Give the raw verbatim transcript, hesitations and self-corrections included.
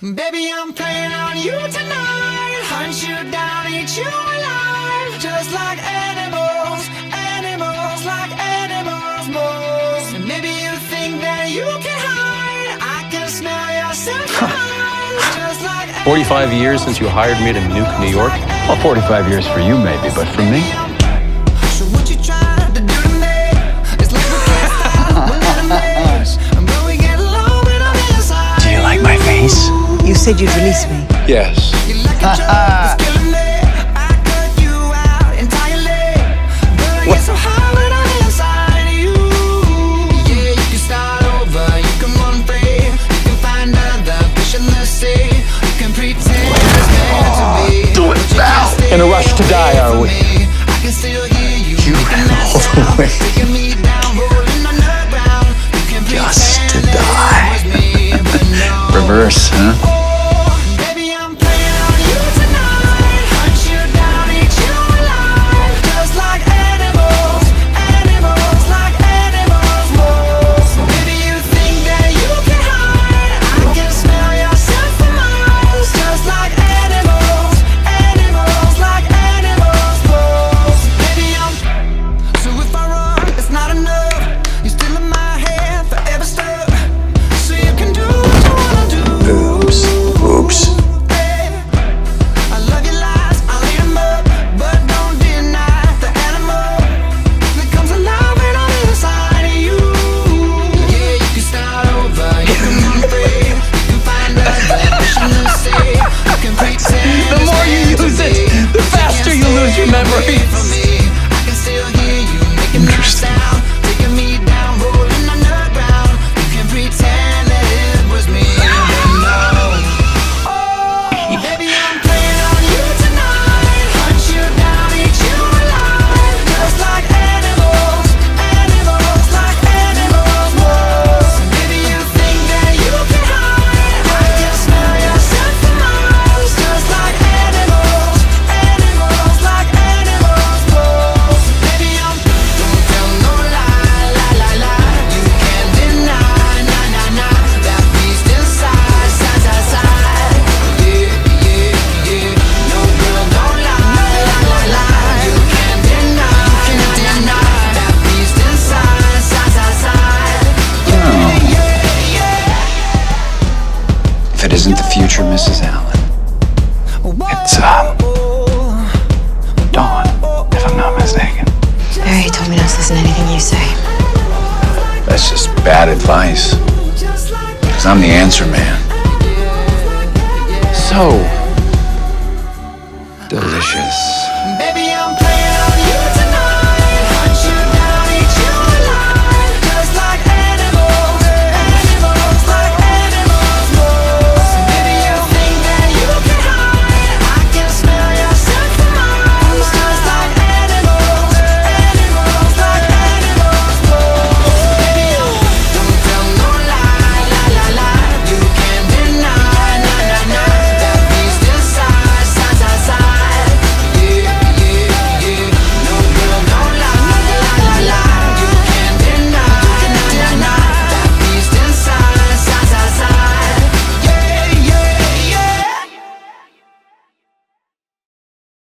Baby, I'm playing on you tonight. Hunt you down, eat you alive. Just like animals, animals, like animals, moles. And maybe you think that you can hide. I can smell your sacrifice. Just like animals. forty-five years since you hired me to nuke New York? Well, forty-five years for you maybe, but for me? So what you tried to do to me is like we can't stop moving the maze. But we get a little bit of inside. Do you like my face? You said you'd release me. Yes. What? Do it now. In a rush to die, are we? You ran all the way. Just to die. Reverse, huh? If it isn't the future, Missus Allen, it's, um, Dawn, if I'm not mistaken. Barry told me not to listen to anything you say. That's just bad advice. Because I'm the answer man. So delicious. Baby, I'm